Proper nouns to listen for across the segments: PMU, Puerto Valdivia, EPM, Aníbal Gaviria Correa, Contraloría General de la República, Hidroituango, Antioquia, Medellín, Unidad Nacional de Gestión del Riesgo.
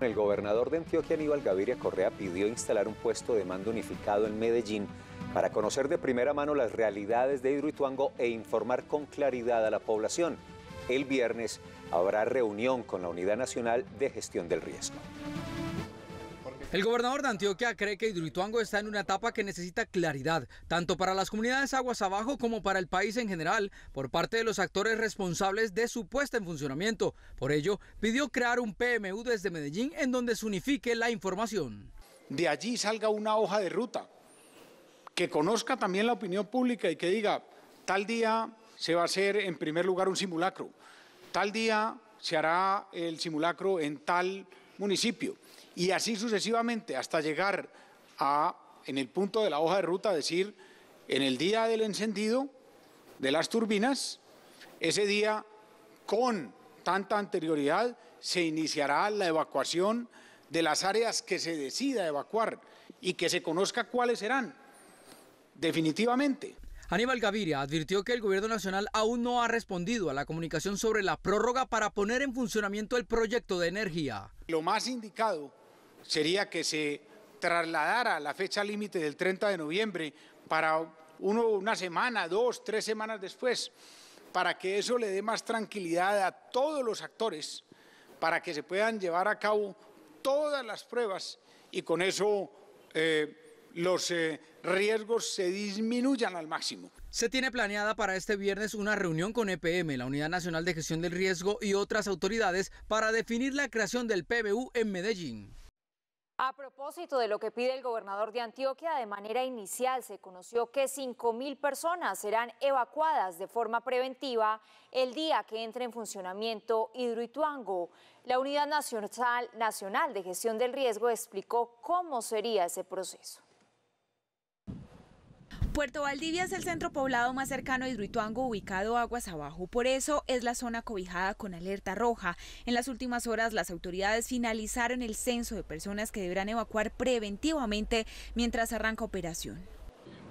El gobernador de Antioquia, Aníbal Gaviria Correa, pidió instalar un puesto de mando unificado en Medellín para conocer de primera mano las realidades de Hidroituango e informar con claridad a la población. El viernes habrá reunión con la Unidad Nacional de Gestión del Riesgo. El gobernador de Antioquia cree que Hidroituango está en una etapa que necesita claridad, tanto para las comunidades aguas abajo como para el país en general, por parte de los actores responsables de su puesta en funcionamiento. Por ello, pidió crear un PMU desde Medellín en donde se unifique la información. De allí salga una hoja de ruta, que conozca también la opinión pública y que diga, tal día se va a hacer en primer lugar un simulacro, tal día se hará el simulacro en tal municipio. Y así sucesivamente hasta llegar a, en el punto de la hoja de ruta, decir, en el día del encendido de las turbinas, ese día con tanta anterioridad se iniciará la evacuación de las áreas que se decida evacuar y que se conozca cuáles serán definitivamente. Aníbal Gaviria advirtió que el gobierno nacional aún no ha respondido a la comunicación sobre la prórroga para poner en funcionamiento el proyecto de energía. Lo más indicado sería que se trasladara la fecha límite del 30 de noviembre para una semana, 2, 3 semanas después, para que eso le dé más tranquilidad a todos los actores, para que se puedan llevar a cabo todas las pruebas y con eso los riesgos se disminuyan al máximo. Se tiene planeada para este viernes una reunión con EPM, la Unidad Nacional de Gestión del Riesgo y otras autoridades para definir la creación del PMU en Medellín. A propósito de lo que pide el gobernador de Antioquia, de manera inicial se conoció que 5.000 personas serán evacuadas de forma preventiva el día que entre en funcionamiento Hidroituango. La Unidad Nacional de Gestión del Riesgo explicó cómo sería ese proceso. Puerto Valdivia es el centro poblado más cercano a Hidroituango, ubicado aguas abajo. Por eso es la zona cobijada con alerta roja. En las últimas horas, las autoridades finalizaron el censo de personas que deberán evacuar preventivamente mientras arranca operación.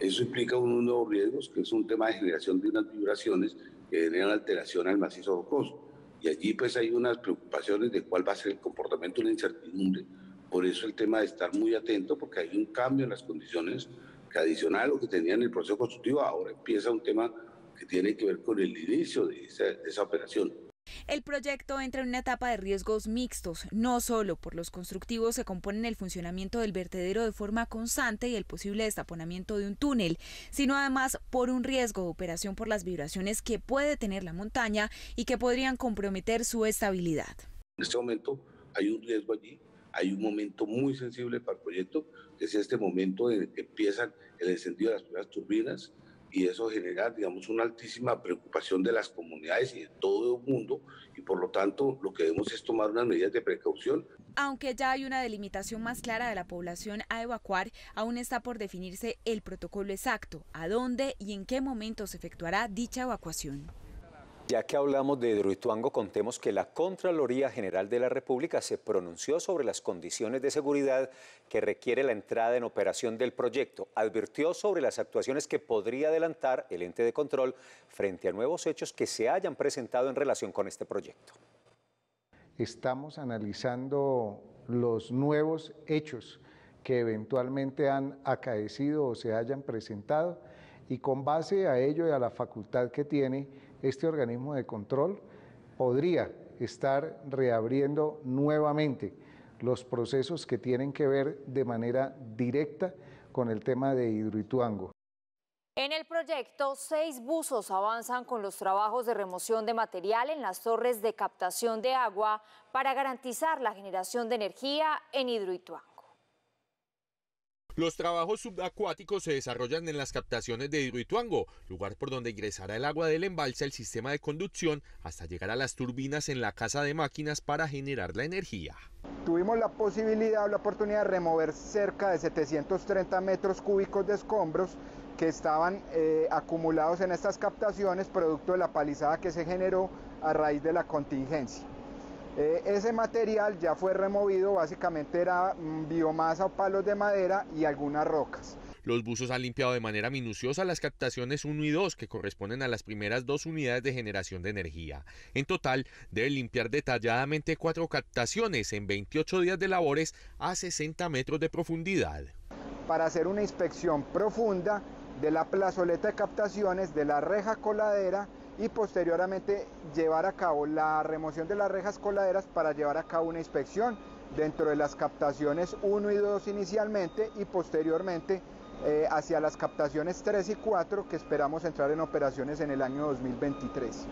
Eso implica unos nuevos riesgos, que es un tema de generación de unas vibraciones que generan alteración al macizo rocoso. Y allí pues hay unas preocupaciones de cuál va a ser el comportamiento, una incertidumbre. Por eso el tema de estar muy atento, porque hay un cambio en las condiciones que adicional a lo que tenía en el proceso constructivo, ahora empieza un tema que tiene que ver con el inicio de esa operación. El proyecto entra en una etapa de riesgos mixtos, no solo por los constructivos que componen el funcionamiento del vertedero de forma constante y el posible destaponamiento de un túnel, sino además por un riesgo de operación por las vibraciones que puede tener la montaña y que podrían comprometer su estabilidad. En este momento hay un riesgo allí. Hay un momento muy sensible para el proyecto, que es este momento en el que empiezan el encendido de las primeras turbinas, y eso genera, digamos, una altísima preocupación de las comunidades y de todo el mundo, y por lo tanto lo que debemos es tomar unas medidas de precaución. Aunque ya hay una delimitación más clara de la población a evacuar, aún está por definirse el protocolo exacto, a dónde y en qué momento se efectuará dicha evacuación. Ya que hablamos de Hidroituango, contemos que la Contraloría General de la República se pronunció sobre las condiciones de seguridad que requiere la entrada en operación del proyecto. Advirtió sobre las actuaciones que podría adelantar el ente de control frente a nuevos hechos que se hayan presentado en relación con este proyecto. Estamos analizando los nuevos hechos que eventualmente han acaecido o se hayan presentado, y con base a ello y a la facultad que tiene este organismo de control, podría estar reabriendo nuevamente los procesos que tienen que ver de manera directa con el tema de Hidroituango. En el proyecto, 6 buzos avanzan con los trabajos de remoción de material en las torres de captación de agua para garantizar la generación de energía en Hidroituango. Los trabajos subacuáticos se desarrollan en las captaciones de Hidroituango, lugar por donde ingresará el agua del embalse al sistema de conducción hasta llegar a las turbinas en la casa de máquinas para generar la energía. Tuvimos la posibilidad o la oportunidad de remover cerca de 730 metros cúbicos de escombros que estaban acumulados en estas captaciones producto de la palizada que se generó a raíz de la contingencia. Ese material ya fue removido, básicamente era biomasa o palos de madera y algunas rocas. Los buzos han limpiado de manera minuciosa las captaciones 1 y 2 que corresponden a las primeras 2 unidades de generación de energía. En total, deben limpiar detalladamente 4 captaciones en 28 días de labores a 60 metros de profundidad. Para hacer una inspección profunda de la plazoleta de captaciones, de la reja coladera y posteriormente llevar a cabo la remoción de las rejas coladeras para llevar a cabo una inspección dentro de las captaciones 1 y 2 inicialmente y posteriormente hacia las captaciones 3 y 4 que esperamos entrar en operaciones en el año 2023.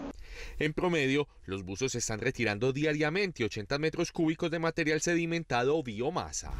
En promedio, los buzos están retirando diariamente 80 metros cúbicos de material sedimentado o biomasa.